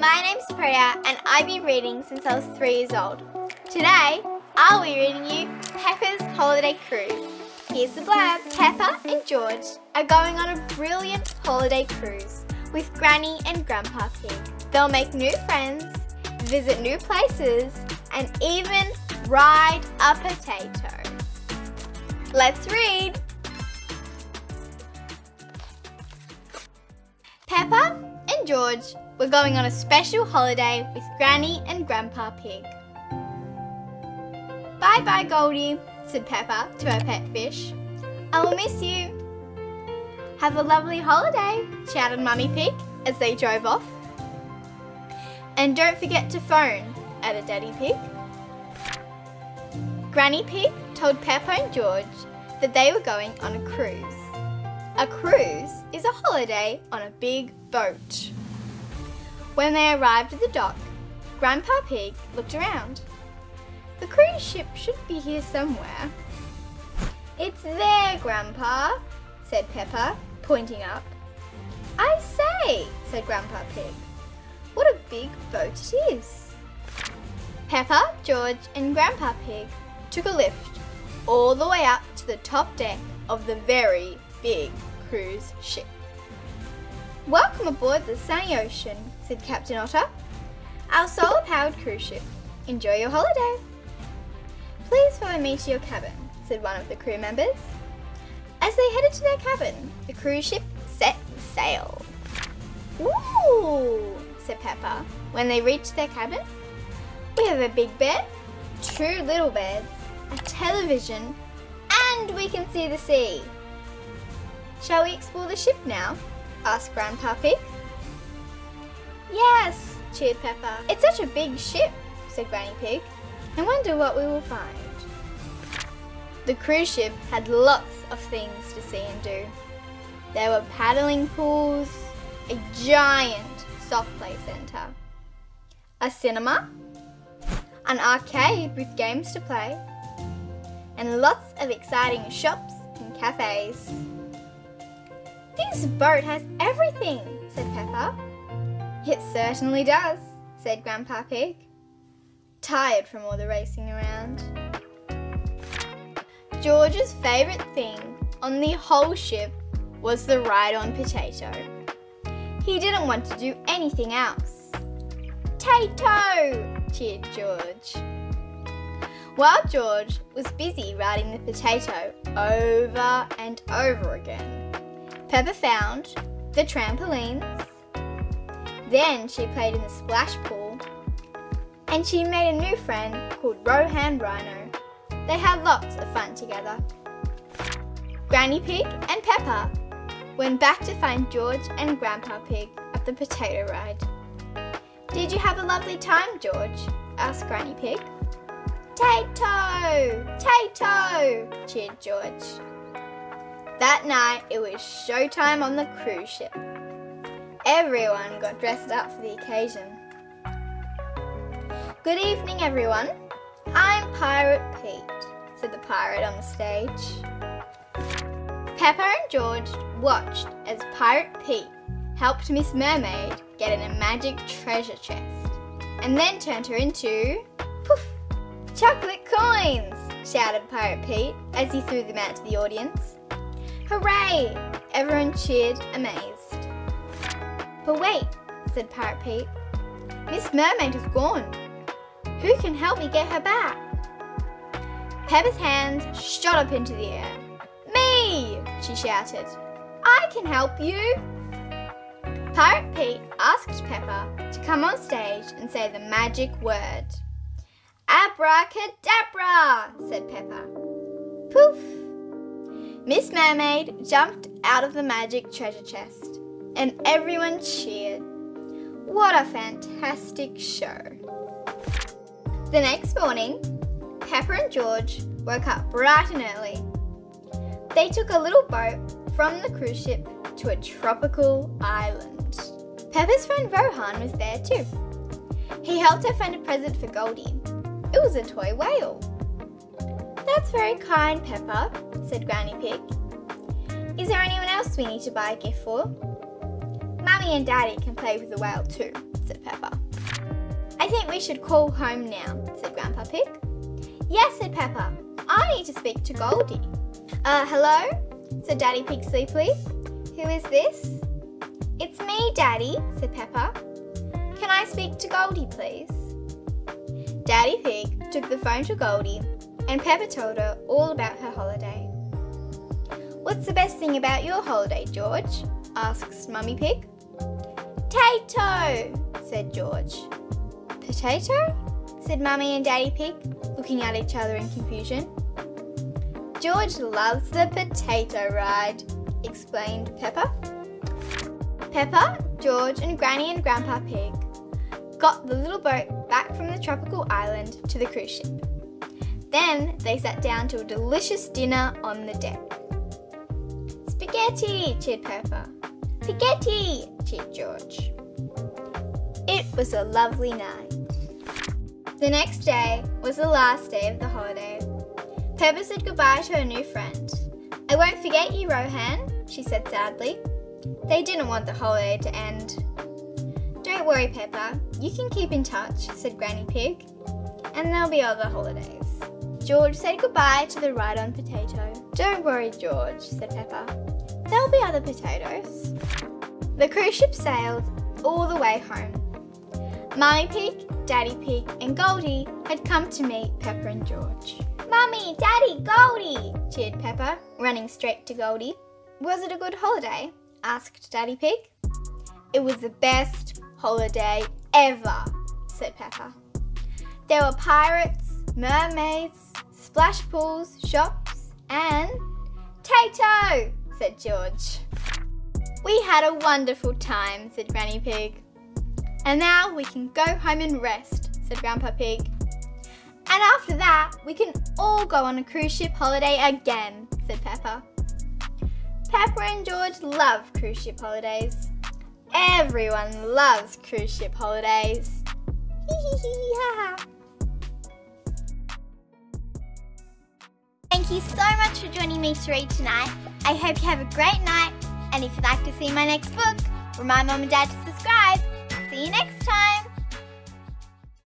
My name's Priya and I've been reading since I was 3 years old. Today, I'll be reading you Peppa's Holiday Cruise. Here's the blurb. Peppa and George are going on a brilliant holiday cruise with Granny and Grandpa Pig. They'll make new friends, visit new places, and even ride a potato. Let's read! Peppa and George were going on a special holiday with Granny and Grandpa Pig. Bye-bye, Goldie, said Peppa to her pet fish. I will miss you. Have a lovely holiday, shouted Mummy Pig as they drove off. And don't forget to phone, added Daddy Pig. Granny Pig told Peppa and George that they were going on a cruise. A cruise is a holiday on a big boat. When they arrived at the dock, Grandpa Pig looked around. The cruise ship should be here somewhere. It's there, Grandpa, said Peppa, pointing up. I say, said Grandpa Pig, what a big boat it is. Peppa, George and Grandpa Pig took a lift all the way up to the top deck of the very big cruise ship. Welcome aboard the sunny ocean, said Captain Otter. Our solar-powered cruise ship. Enjoy your holiday. Please follow me to your cabin, said one of the crew members. As they headed to their cabin, the cruise ship set sail. Ooh, said Peppa, when they reached their cabin. We have a big bed, 2 little beds, a television, and we can see the sea. Shall we explore the ship now? Asked Grandpa Pig. Yes, cheered Peppa. It's such a big ship, said Granny Pig. I wonder what we will find. The cruise ship had lots of things to see and do. There were paddling pools, a giant soft play centre, a cinema, an arcade with games to play, and lots of exciting shops and cafes. This boat has everything, said Peppa. It certainly does, said Grandpa Pig, tired from all the racing around. George's favourite thing on the whole ship was the ride-on potato. He didn't want to do anything else. Tato! Cheered George. While George was busy riding the potato over and over again, Peppa found the trampolines. Then she played in the splash pool, and she made a new friend called Rohan Rhino. They had lots of fun together. Granny Pig and Peppa went back to find George and Grandpa Pig at the potato ride. Did you have a lovely time, George? Asked Granny Pig. Tato! Tato! Cheered George. That night it was showtime on the cruise ship. Everyone got dressed up for the occasion. Good evening, everyone. I'm Pirate Pete, said the pirate on the stage. Peppa and George watched as Pirate Pete helped Miss Mermaid get in a magic treasure chest and then turned her into, poof, chocolate coins, shouted Pirate Pete as he threw them out to the audience. Hooray! Everyone cheered, amazed. But wait, said Pirate Pete, Miss Mermaid is gone. Who can help me get her back? Peppa's hands shot up into the air. Me, she shouted. I can help you. Pirate Pete asked Peppa to come on stage and say the magic word. Abracadabra, said Peppa. Poof! Miss Mermaid jumped out of the magic treasure chest and everyone cheered. What a fantastic show. The next morning, Peppa and George woke up bright and early. They took a little boat from the cruise ship to a tropical island. Peppa's friend Rohan was there too. He helped her find a present for Goldie. It was a toy whale. That's very kind, Peppa, said Granny Pig. Is there anyone else we need to buy a gift for? Mummy Mummy and Daddy can play with the whale too, said Peppa. I think we should call home now, said Grandpa Pig. Yes, said Peppa. I need to speak to Goldie. Hello, said Daddy Pig sleepily. Who is this? It's me, Daddy, said Peppa. Can I speak to Goldie, please? Daddy Pig took the phone to Goldie and Peppa told her all about her holiday. What's the best thing about your holiday, George? Asked Mummy Pig. Potato, said George. Potato? Said Mummy and Daddy Pig, looking at each other in confusion. George loves the potato ride, explained Peppa. Peppa, George and Granny and Grandpa Pig got the little boat back from the tropical island to the cruise ship. Then they sat down to a delicious dinner on the deck. Spaghetti, cheered Peppa. Spaghetti, cheered George. It was a lovely night. The next day was the last day of the holiday. Peppa said goodbye to her new friend. I won't forget you, Rohan, she said sadly. They didn't want the holiday to end. Don't worry, Peppa, you can keep in touch, said Granny Pig, and there'll be other holidays. George said goodbye to the ride-on potato. Don't worry, George, said Peppa. There'll be other potatoes. The cruise ship sailed all the way home. Mummy Pig, Daddy Pig and Goldie had come to meet Peppa and George. Mummy, Daddy, Goldie, cheered Peppa, running straight to Goldie. Was it a good holiday? Asked Daddy Pig. It was the best holiday ever, said Peppa. There were pirates, mermaids, splash pools, shops and... Tato, said George. We had a wonderful time, said Granny Pig. And now we can go home and rest, said Grandpa Pig. And after that, we can all go on a cruise ship holiday again, said Peppa. Peppa and George love cruise ship holidays. Everyone loves cruise ship holidays. Thank you so much for joining me to read tonight. I hope you have a great night. And if you'd like to see my next book, remind Mum and Dad to subscribe. See you next time.